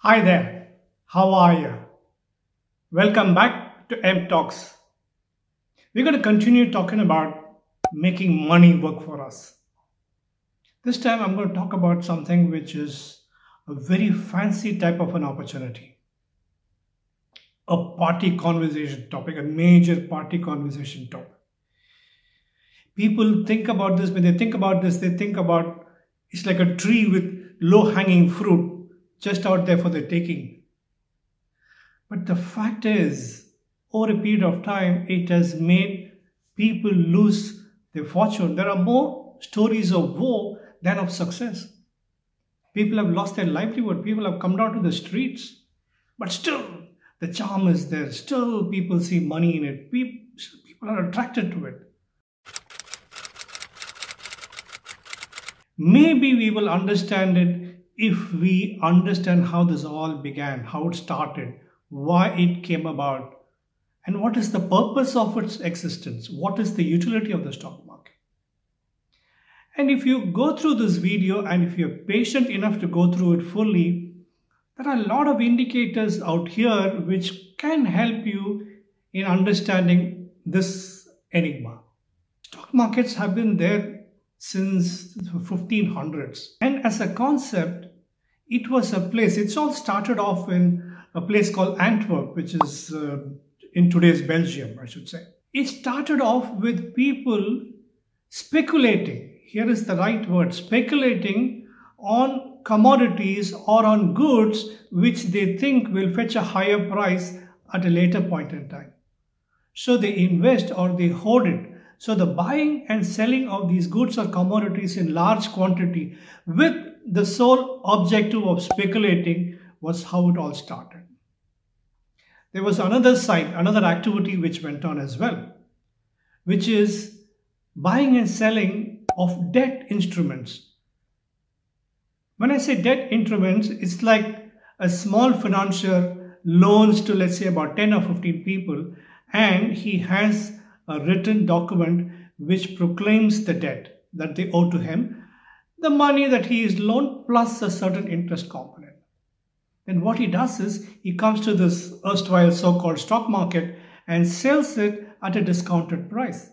Hi there, how are you? Welcome back to M Talks. We're going to continue talking about making money work for us. This time I'm going to talk about something which is a very fancy type of an opportunity. A party conversation topic, a major party conversation topic. People think about this, when they think about this, they think about it's like a tree with low-hanging fruit. Just out there for the taking. But the fact is, over a period of time, it has made people lose their fortune. There are more stories of woe than of success. People have lost their livelihood. People have come down to the streets. But still, the charm is there. Still, people see money in it. People are attracted to it. Maybe we will understand it if we understand how this all began, how it started, why it came about, and what is the purpose of its existence, what is the utility of the stock market. And if you go through this video and if you're patient enough to go through it fully, there are a lot of indicators out here which can help you in understanding this enigma. Stock markets have been there since the 1500s, and as a concept it was a place. It's all started off in a place called Antwerp, which is in today's Belgium, I should say. It started off with people speculating, here is the right word, speculating on commodities or on goods which they think will fetch a higher price at a later point in time. So they invest or they hoard it. So the buying and selling of these goods or commodities in large quantity with the sole objective of speculating was how it all started. There was another side, another activity which went on as well, which is buying and selling of debt instruments. When I say debt instruments, it's like a small financier loans to, let's say, about 10 or 15 people, and he has a written document which proclaims the debt that they owe to him, the money that he is loaned plus a certain interest component. Then what he does is he comes to this erstwhile so-called stock market and sells it at a discounted price.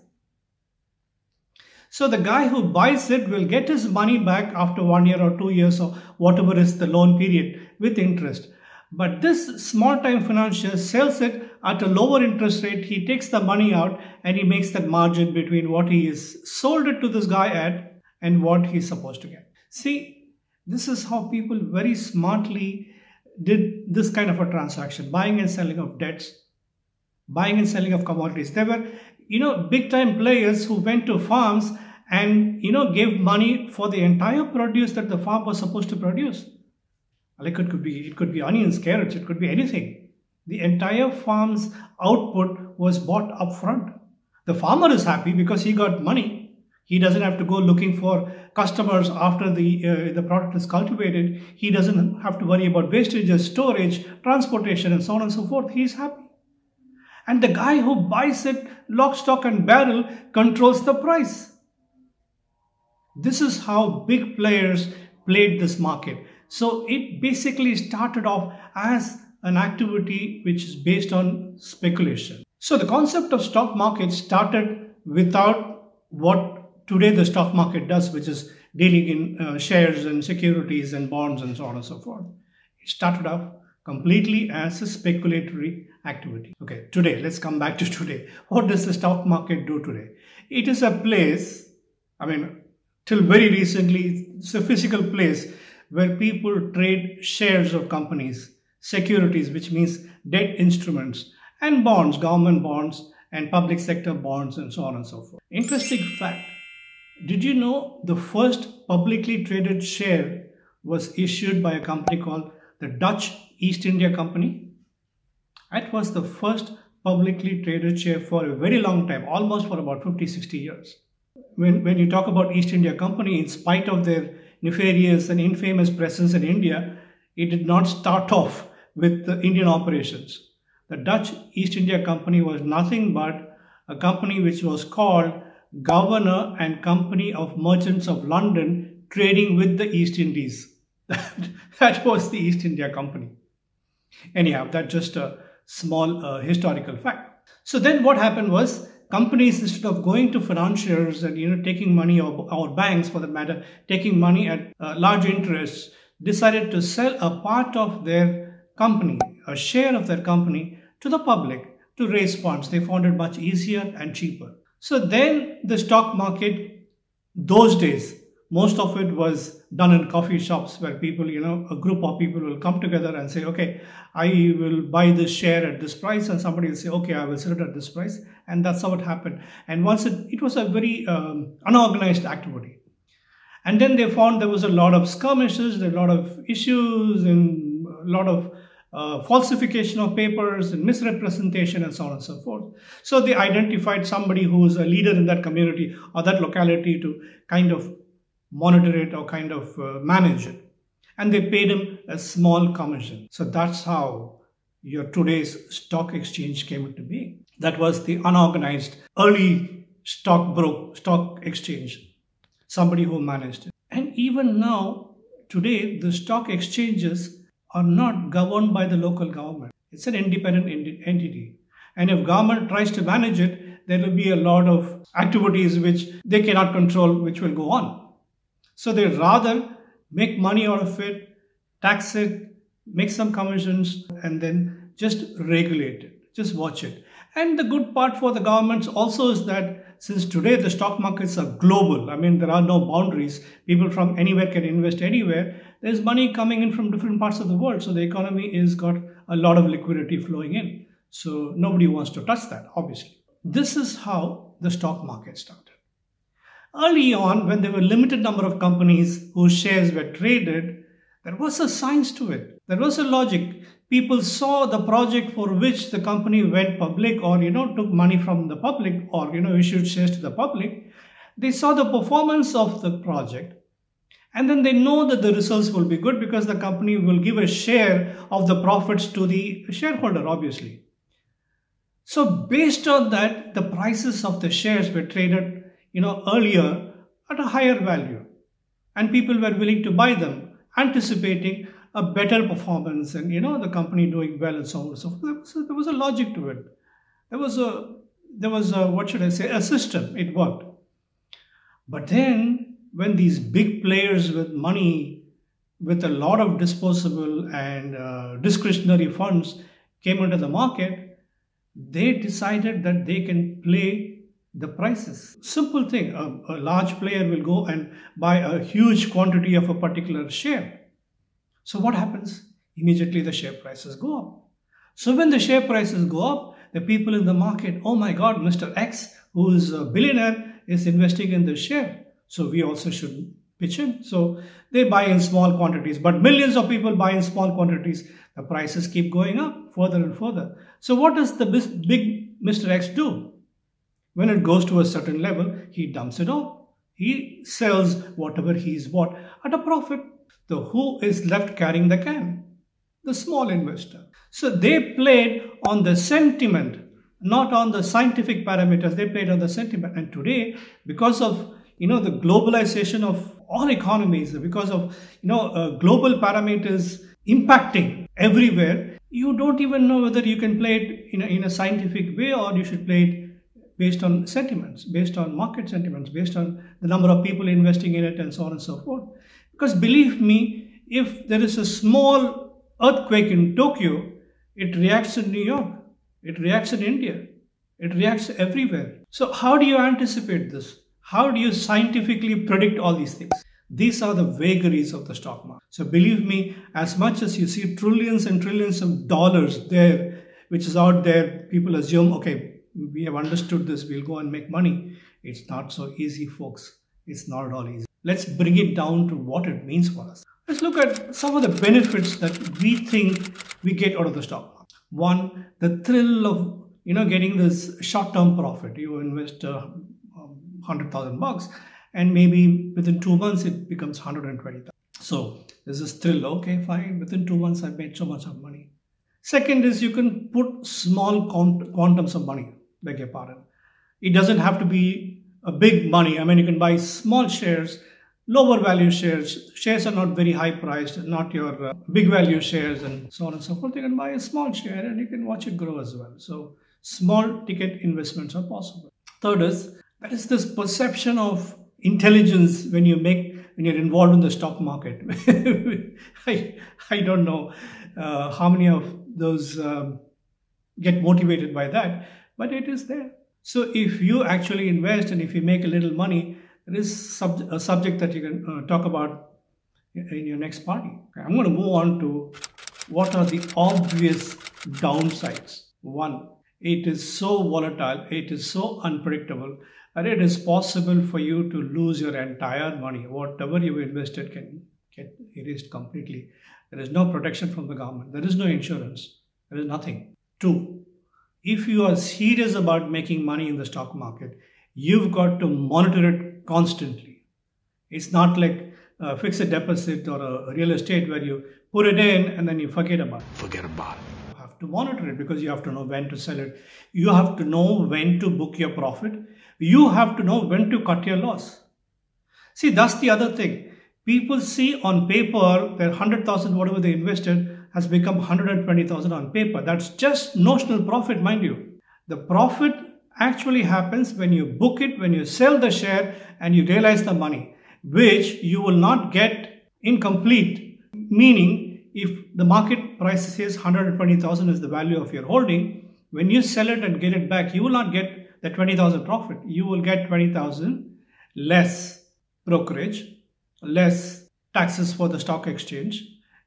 So the guy who buys it will get his money back after 1 year or 2 years or whatever is the loan period with interest. But this small-time financier sells it at a lower interest rate. He takes the money out and he makes that margin between what he is sold it to this guy at and what he's supposed to get. See, this is how people very smartly did this kind of a transaction, buying and selling of debts, buying and selling of commodities. There were, big-time players who went to farms and, gave money for the entire produce that the farm was supposed to produce. Like it could be onions, carrots, it could be anything. The entire farm's output was bought up front. The farmer is happy because he got money. He doesn't have to go looking for customers after the product is cultivated. He doesn't have to worry about wastages, storage, transportation, and so on and so forth. He's happy. And the guy who buys it, lock, stock, and barrel, controls the price. This is how big players played this market. So it basically started off as an activity which is based on speculation. So the concept of stock market started without what today the stock market does, which is dealing in shares and securities and bonds and so on and so forth. It started off completely as a speculatory activity. Okay, today, let's come back to today. What does the stock market do today? It is a place, till very recently, it's a physical place where people trade shares of companies, securities, which means debt instruments, and bonds, government bonds, and public sector bonds, and so on and so forth. Interesting fact, did you know the first publicly traded share was issued by a company called the Dutch East India Company? That was the first publicly traded share for a very long time, almost for about 50, 60 years. When you talk about East India Company, in spite of their nefarious and infamous presence in India, it did not start off with the Indian operations. The Dutch East India Company was nothing but a company which was called Governor and Company of Merchants of London Trading with the East Indies. That, That was the East India Company. Anyhow, that's just a small historical fact. So then what happened was, companies, instead of going to financiers and taking money, or banks for that matter, taking money at large interests, decided to sell a part of their company, a share of their company, to the public to raise funds. They found it much easier and cheaper. So then the stock market, those days, most of it was done in coffee shops where people, a group of people will come together and say, okay, I will buy this share at this price, and somebody will say, okay, I will sell it at this price. And that's how it happened. And once it was a very unorganized activity. And then they found there was a lot of skirmishes, there were a lot of issues, and a lot of falsification of papers and misrepresentation and so on and so forth. So they identified somebody who was a leader in that community or that locality to kind of monitor it or kind of manage it, and they paid him a small commission. So that's how your today's stock exchange came into being. That was the unorganized early stock exchange, somebody who managed it. And even now, today, the stock exchanges are not governed by the local government. It's an independent entity. And if government tries to manage it, there will be a lot of activities which they cannot control, which will go on. So they rather make money out of it, tax it, make some commissions, and then just regulate it, just watch it. And the good part for the governments also is that since today the stock markets are global, I mean, there are no boundaries. People from anywhere can invest anywhere. There's money coming in from different parts of the world. So the economy has got a lot of liquidity flowing in. So nobody wants to touch that, obviously. This is how the stock market started. Early on, when there were a limited number of companies whose shares were traded, there was a science to it. There was a logic. People saw the project for which the company went public, or took money from the public, or issued shares to the public. They saw the performance of the project, and then they know that the results will be good because the company will give a share of the profits to the shareholder, obviously. So based on that, the prices of the shares were traded earlier at a higher value, and people were willing to buy them, anticipating a better performance and the company doing well and so on. So there was a logic to it. There was a what should I say, a system. It worked. But then when these big players with money, with a lot of disposable and discretionary funds came into the market, they decided that they can play the prices. Simple thing, a large player will go and buy a huge quantity of a particular share. So what happens? Immediately the share prices go up. So when the share prices go up, the people in the market, oh my God, Mr. X, who is a billionaire, is investing in this share. So we also should pitch in. So they buy in small quantities, but millions of people buy in small quantities. The prices keep going up further and further. So what does the big Mr. X do? When it goes to a certain level, he dumps it all. He sells whatever he's bought at a profit. So who is left carrying the can? The small investor. So they played on the sentiment, not on the scientific parameters. They played on the sentiment. And today, because of the globalization of all economies, because of global parameters impacting everywhere, you don't even know whether you can play it in a scientific way, or you should play it based on sentiments, based on market sentiments, based on the number of people investing in it and so on and so forth. Because believe me, if there is a small earthquake in Tokyo, it reacts in New York, it reacts in India, it reacts everywhere. So how do you anticipate this? How do you scientifically predict all these things? These are the vagaries of the stock market. So believe me, as much as you see trillions and trillions of dollars there, which is out there, people assume, okay, we have understood this, we'll go and make money. It's not so easy, folks. It's not at all easy. Let's bring it down to what it means for us. Let's look at some of the benefits that we think we get out of the stock market. One, the thrill of, getting this short-term profit. You invest $100,000 and maybe within 2 months, it becomes $120,000. So there's this thrill, okay, fine. Within 2 months, I've made so much of money. Second is you can put small quantums of money. Beg your pardon. It doesn't have to be a big money. I mean, you can buy small shares, lower value shares. Shares are not very high priced, not your big value shares and so on and so forth. You can buy a small share and you can watch it grow as well. So small ticket investments are possible. Third is, there is this perception of intelligence when you make, when you're involved in the stock market. I don't know how many of those get motivated by that, but it is there. So if you actually invest and if you make a little money, there is a subject that you can talk about in your next party. Okay, I'm going to move on to what are the obvious downsides. One, it is so volatile, it is so unpredictable, and it is possible for you to lose your entire money. Whatever you invested can get erased completely. There is no protection from the government. There is no insurance. There is nothing. Two, if you are serious about making money in the stock market, you've got to monitor it constantly. It's not like a fixed deposit or a real estate where you put it in and then you forget about it. You have to monitor it because you have to know when to sell it. You have to know when to book your profit. You have to know when to cut your loss. See, that's the other thing. People see on paper their 100,000, whatever they invested, has become 120,000 on paper. That's just notional profit, mind you. The profit actually happens when you book it, when you sell the share and you realize the money, which you will not get incomplete. Meaning, if the market price says 120,000 is the value of your holding, when you sell it and get it back, you will not get the 20,000 profit. You will get 20,000 less brokerage, less taxes for the stock exchange,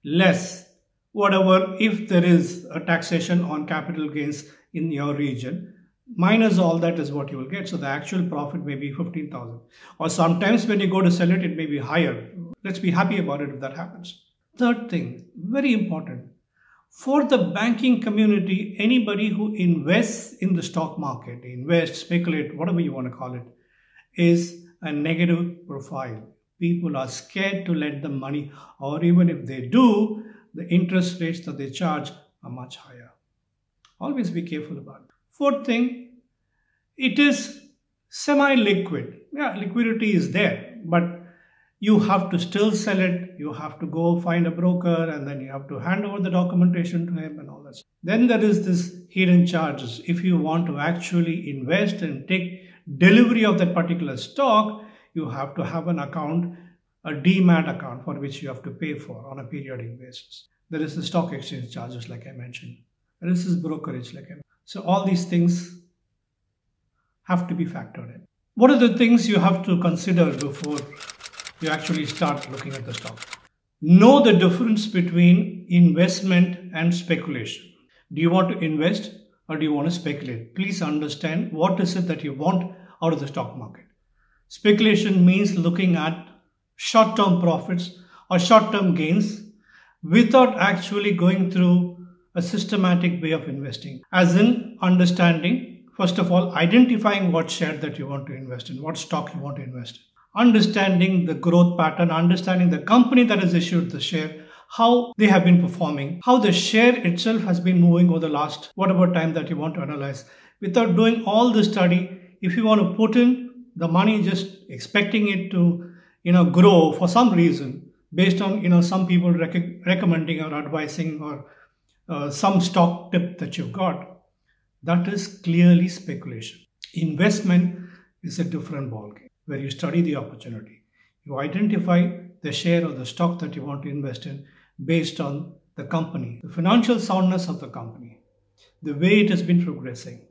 less whatever, if there is a taxation on capital gains in your region, minus all that is what you will get. So the actual profit may be 15,000. Or sometimes when you go to sell it, it may be higher. Let's be happy about it if that happens. Third thing, very important. For the banking community, anybody who invests in the stock market, invest, speculate, whatever you want to call it, is a negative profile. People are scared to lend them money, or even if they do, the interest rates that they charge are much higher. Always be careful about it. Fourth thing, it is semi-liquid. Yeah, liquidity is there, but you have to still sell it. You have to go find a broker and then you have to hand over the documentation to him and all that. Then there is this hidden charges. If you want to actually invest and take delivery of that particular stock, you have to have an account, a DMAT account, for which you have to pay for on a periodic basis. There is the stock exchange charges like I mentioned. There is this brokerage like I mentioned. So all these things have to be factored in. What are the things you have to consider before you actually start looking at the stock? Know the difference between investment and speculation. Do you want to invest or do you want to speculate? Please understand what is it that you want out of the stock market. Speculation means looking at short-term profits or short-term gains without actually going through a systematic way of investing, as in understanding, first of all, identifying what share that you want to invest in, what stock you want to invest in, understanding the growth pattern, understanding the company that has issued the share, how they have been performing, how the share itself has been moving over the last whatever time that you want to analyze. Without doing all the study, if you want to put in the money just expecting it to grow for some reason based on, some people recommending or advising or some stock tip that you've got, that is clearly speculation. Investment is a different ballgame where you study the opportunity. You identify the share or the stock that you want to invest in based on the company, the financial soundness of the company, the way it has been progressing.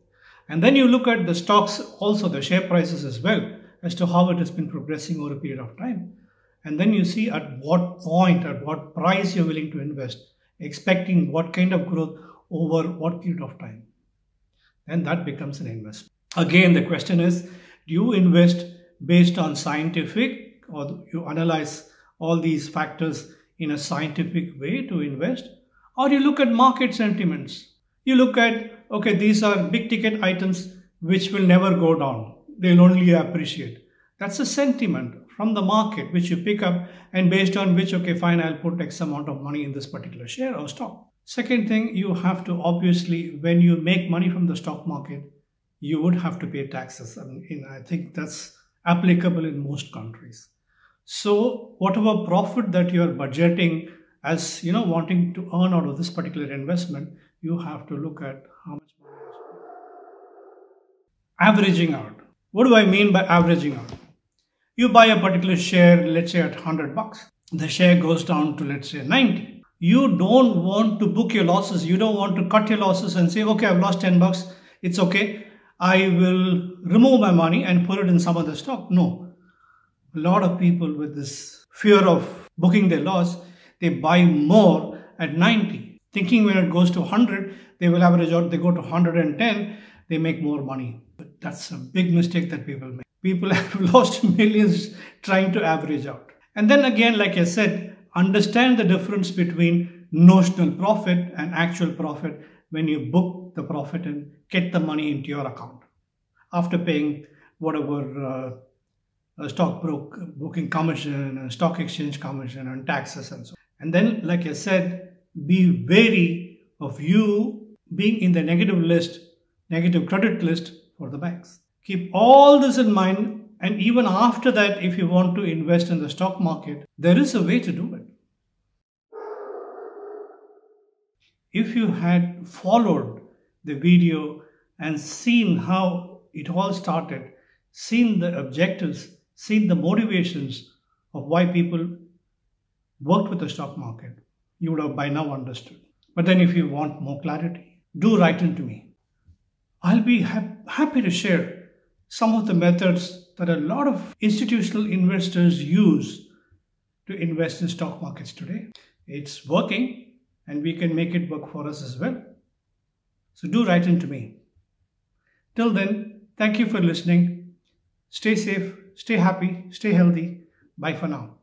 And then you look at the stocks, also the share prices as well, as to how it has been progressing over a period of time. And then you see at what point, at what price you're willing to invest, expecting what kind of growth over what period of time. Then that becomes an investment. Again, the question is, do you invest based on scientific, or you analyze all these factors in a scientific way to invest? Or you look at market sentiments. You look at, okay, these are big ticket items which will never go down. They will only appreciate. That's a sentiment from the market which you pick up, and based on which, okay, fine, I'll put X amount of money in this particular share or stock. Second thing, you have to obviously, when you make money from the stock market, you would have to pay taxes. I think that's applicable in most countries. So whatever profit that you are budgeting as, wanting to earn out of this particular investment, you have to look at how much money you spend. Averaging out. What do I mean by averaging out? You buy a particular share, let's say at $100. The share goes down to, let's say, 90. You don't want to book your losses. You don't want to cut your losses and say, okay, I've lost $10. It's okay. I will remove my money and put it in some other stock. No. A lot of people with this fear of booking their loss, they buy more at 90, thinking when it goes to 100, they will average out, they go to 110, they make more money. But that's a big mistake that people make. People have lost millions trying to average out. And then again, like I said, understand the difference between notional profit and actual profit when you book the profit and get the money into your account after paying whatever stock booking commission and stock exchange commission and taxes and so on. And then, like I said, be wary of you being in the negative credit list for the banks. Keep all this in mind. And even after that, if you want to invest in the stock market, there is a way to do it. If you had followed the video and seen how it all started, seen the objectives, seen the motivations of why people worked with the stock market, you would have by now understood. But then if you want more clarity, do write into me. I'll be happy to share some of the methods that a lot of institutional investors use to invest in stock markets today. It's working and we can make it work for us as well. So do write into me. Till then, thank you for listening. Stay safe, stay happy, stay healthy. Bye for now.